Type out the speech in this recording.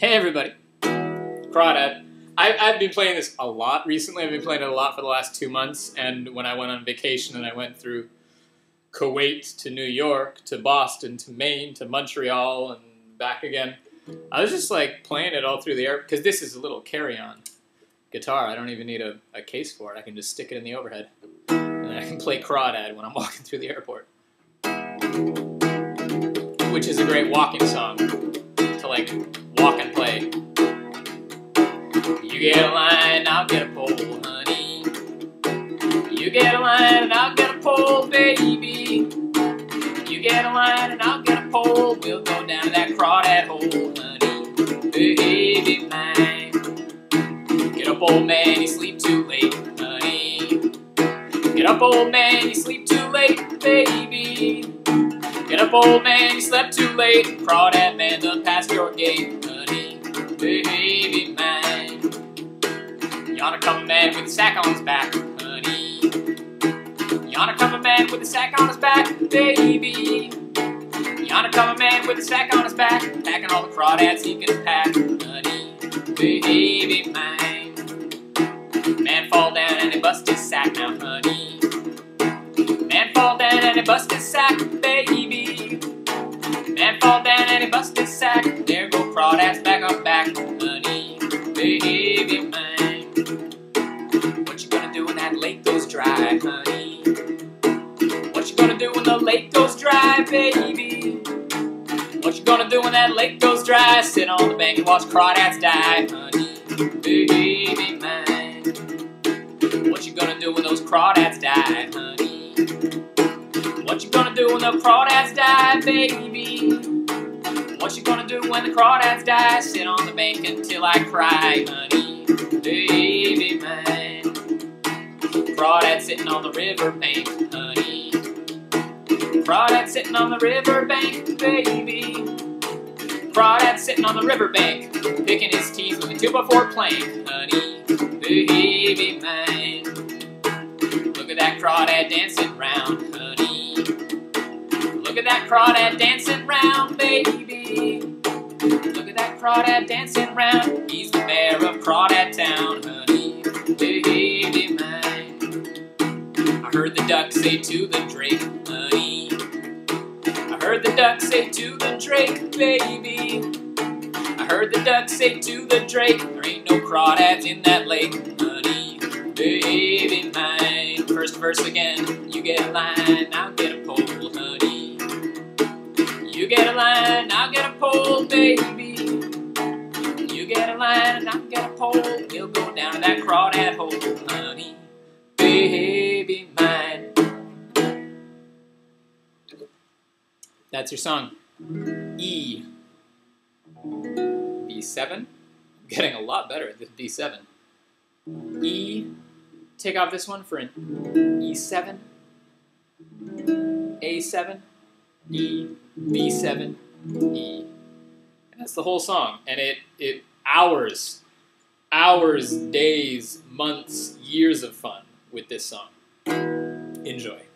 Hey everybody, Crawdad. I've been playing this a lot recently. I've been playing it a lot for the last 2 months, and when I went on vacation and I went through Kuwait to New York to Boston to Maine to Montreal and back again, I was just like playing it all through the air, because this is a little carry-on guitar. I don't even need a case for it. I can just stick it in the overhead, and I can play Crawdad when I'm walking through the airport, which is a great walking song to like walk and play. You get a line, I'll get a pole, honey. You get a line, and I'll get a pole, baby. You get a line, and I'll get a pole. We'll go down to that crawdad hole, honey. Baby mine. Get up, old man, you sleep too late, honey. Get up, old man, you sleep too late, baby. Get up, old man, you slept too late. Crawdad man done past your gate, honey. Baby mine. You oughta come a man with a sack on his back, honey. You oughta come a man with a sack on his back, baby. You oughta come a man with a sack on his back, packing all the crawdads he can pack, honey. Baby mine. Man fall down and he bust his sack now, honey. Man fall down and he bust his sack, baby. Man fall down and he bust his sack. There go crawdads back up back, honey. Baby mine. What you gonna do when that lake goes dry, honey? What you gonna do when the lake goes dry, baby? What you gonna do when that lake goes dry? Sit on the bank and watch crawdads die, honey. Baby mine. What you gonna do when those crawdads die, honey? What you gonna do when the crawdads die, baby? What you gonna do when the crawdads die? Sit on the bank until I cry, honey, baby mine. Crawdad sitting on the riverbank, honey. Crawdad sitting on the riverbank, baby. Crawdad sitting on the riverbank, picking his teeth with a 2x4 plank, honey, baby mine. Look at that crawdad dancing round, honey. Look at that crawdad dancing round, baby. Look at that crawdad dancing round. He's the mayor of Crawdad Town, honey, baby mine. I heard the duck say to the drake, honey. I heard the duck say to the drake, baby. I heard the duck say to the drake, there ain't no crawdads in that lake, honey, baby mine. First verse again. You get a line, I'll get a pole, honey. You get a line, I'll get a pole, baby. You get a line, and I'll get a pole. We'll go down to that crawdad hole, honey, baby mine. That's your song. E. B7. I'm getting a lot better at this B7. E. Take off this one for an E7, A7, E, B7, E. And that's the whole song. And it hours, days, months, years of fun with this song. Enjoy.